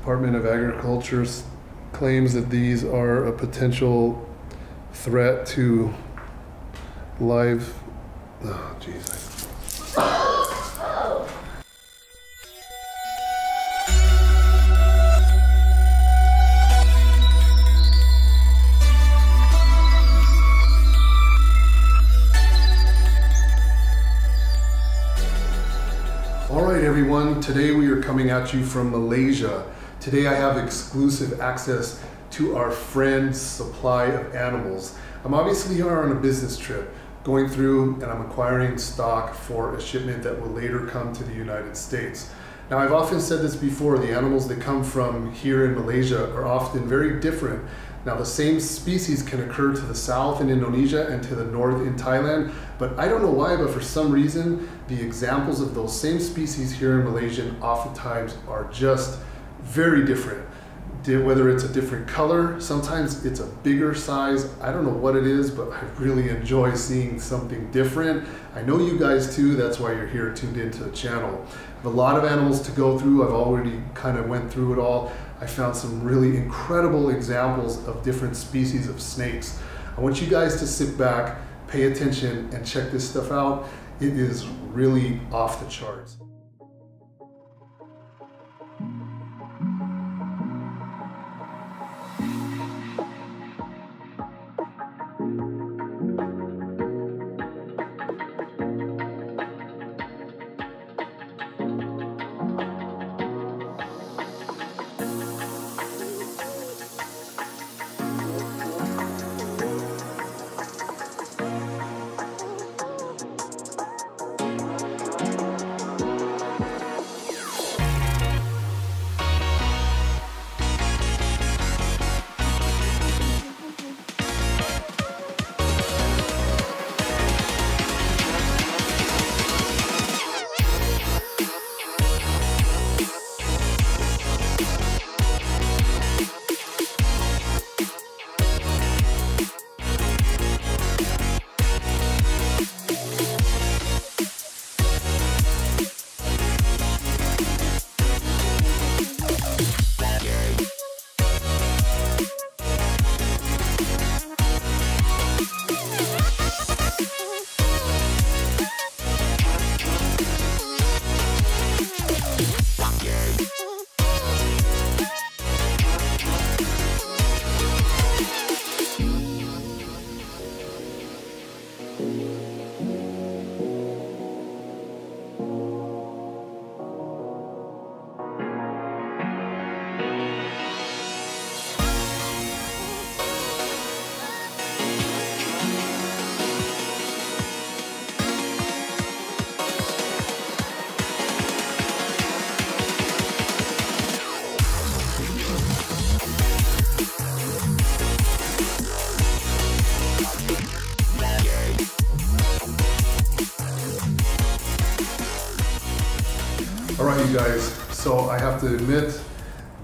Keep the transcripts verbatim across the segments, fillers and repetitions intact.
Department of Agriculture claims that these are a potential threat to live. Oh, Jesus. All right, everyone, today we are coming at you from Malaysia. Today I have exclusive access to our friend's supply of animals. I'm obviously here on a business trip, going through and I'm acquiring stock for a shipment that will later come to the United States. Now, I've often said this before, the animals that come from here in Malaysia are often very different. Now, the same species can occur to the south in Indonesia and to the north in Thailand, but I don't know why, but for some reason, the examples of those same species here in Malaysia oftentimes are just very different. Whether it's a different color, sometimes it's a bigger size. I don't know what it is, but I really enjoy seeing something different. I know you guys too, that's why you're here tuned into the channel. I have a lot of animals to go through. I've already kind of went through it all. I found some really incredible examples of different species of snakes. I want you guys to sit back, pay attention, and check this stuff out. It is really off the charts. Guys, so I have to admit,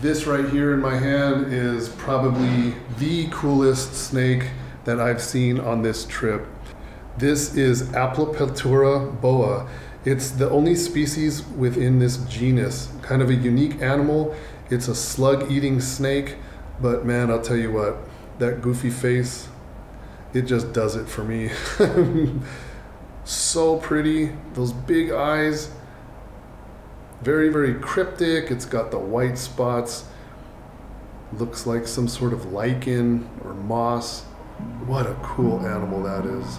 this right here in my hand is probably the coolest snake that I've seen on this trip. This is Aplopeltura boa. It's the only species within this genus, kind of a unique animal. It's a slug-eating snake, but man, I'll tell you what, that goofy face, it just does it for me. So pretty, those big eyes. Very, very cryptic. It's got the white spots. Looks like some sort of lichen or moss. What a cool animal that is.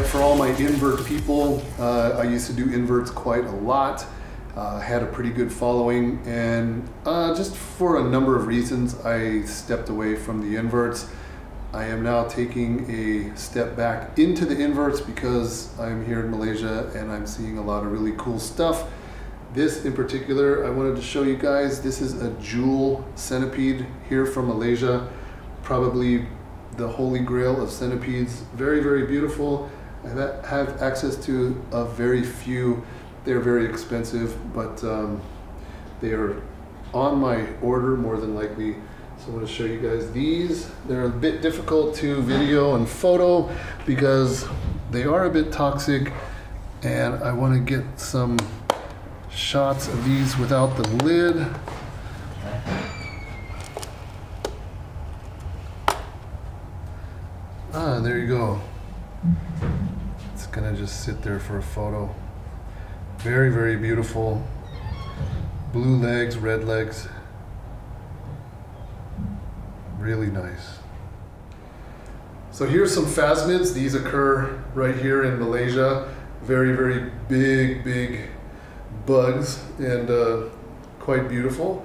site for all my invert people. Uh, I used to do inverts quite a lot, uh, had a pretty good following, and uh, just for a number of reasons, I stepped away from the inverts. I am now taking a step back into the inverts because I'm here in Malaysia and I'm seeing a lot of really cool stuff. This in particular, I wanted to show you guys. This is a jewel centipede here from Malaysia. Probably the holy grail of centipedes. Very, very beautiful. I have access to a very few. They're very expensive, but um, they are on my order more than likely. So I'm going to show you guys these. They're a bit difficult to video and photo because they are a bit toxic, and I want to get some shots of these without the lid. Ah, there you go. It's gonna just sit there for a photo. Very, very beautiful. Blue legs, red legs. Really nice. So here's some phasmids. These occur right here in Malaysia. Very, very big, big bugs, and uh, quite beautiful.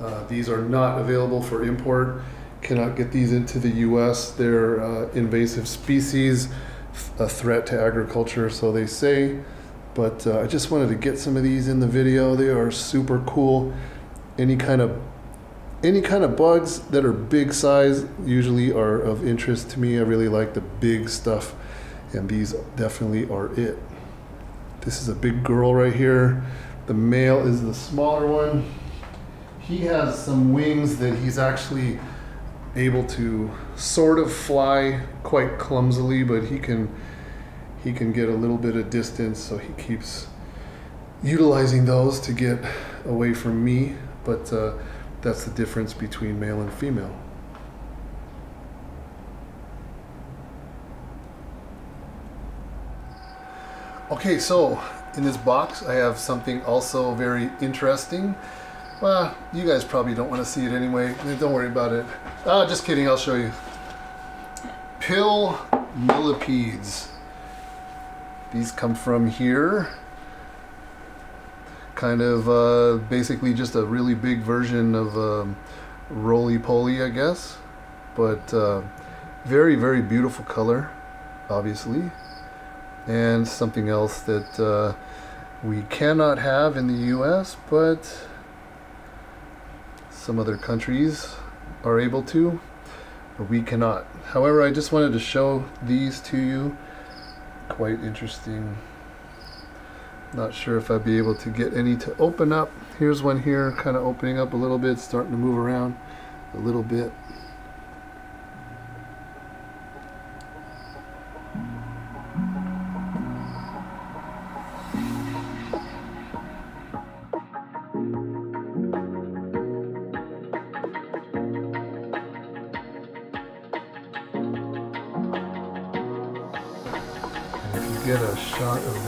Uh, these are not available for import. Cannot get these into the U S. They're uh, invasive species, a threat to agriculture, so they say. But uh, I just wanted to get some of these in the video. They are super cool. Any kind of any kind of bugs that are big size usually are of interest to me. I really like the big stuff, and these definitely are it. This is a big girl right here. The male is the smaller one. He has some wings that he's actually able to sort of fly quite clumsily, but he can he can get a little bit of distance, so he keeps utilizing those to get away from me. But uh, that's the difference between male and female. Okay, so in this box I have something also very interesting. Well, you guys probably don't want to see it anyway. Don't worry about it. Ah, just kidding. I'll show you. Pill millipedes. These come from here. Kind of uh, basically just a really big version of um, roly-poly, I guess. But uh, very, very beautiful color, obviously. And something else that uh, we cannot have in the U S, but some other countries are able to, but we cannot. However, I just wanted to show these to you. Quite interesting. Not sure if I'd be able to get any to open up. Here's one here, kind of opening up a little bit, starting to move around a little bit. Get a shot of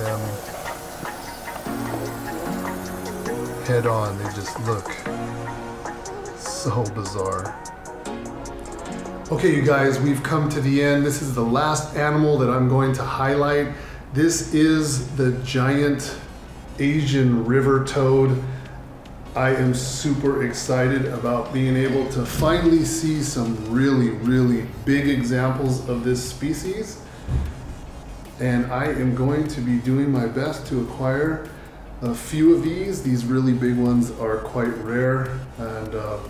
them head on. They just look so bizarre. Okay, you guys, we've come to the end. This is the last animal that I'm going to highlight. This is the giant Asian river toad. I am super excited about being able to finally see some really, really big examples of this species. And I am going to be doing my best to acquire a few of these. These really big ones are quite rare, and, um,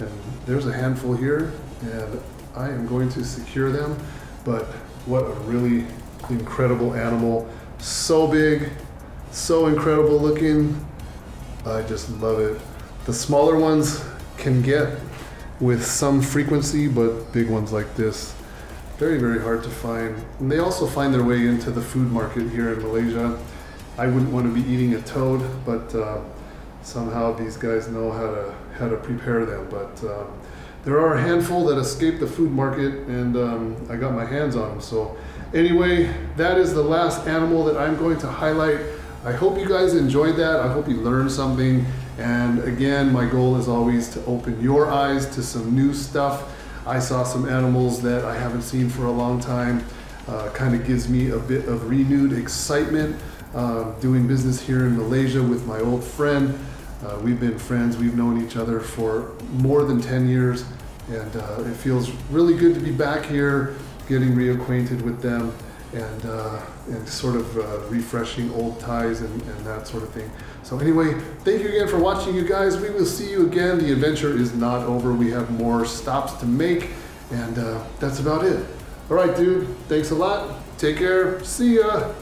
and there's a handful here, and I am going to secure them. But what a really incredible animal. So big, so incredible looking. I just love it. The smaller ones can get with some frequency, but big ones like this, very, very hard to find. And they also find their way into the food market here in Malaysia. I wouldn't want to be eating a toad, but uh, somehow these guys know how to how to prepare them. But uh, there are a handful that escape the food market, and um, I got my hands on them. So anyway, that is the last animal that I'm going to highlight. I hope you guys enjoyed that. I hope you learned something. And again, my goal is always to open your eyes to some new stuff. I saw some animals that I haven't seen for a long time. Uh, kind of gives me a bit of renewed excitement uh, doing business here in Malaysia with my old friend. Uh, we've been friends, we've known each other for more than ten years, and uh, it feels really good to be back here, getting reacquainted with them, and, uh, and sort of uh, refreshing old ties and, and that sort of thing. So anyway, thank you again for watching, you guys. We will see you again. The adventure is not over. We have more stops to make, and uh, that's about it. All right, dude, thanks a lot. Take care, see ya.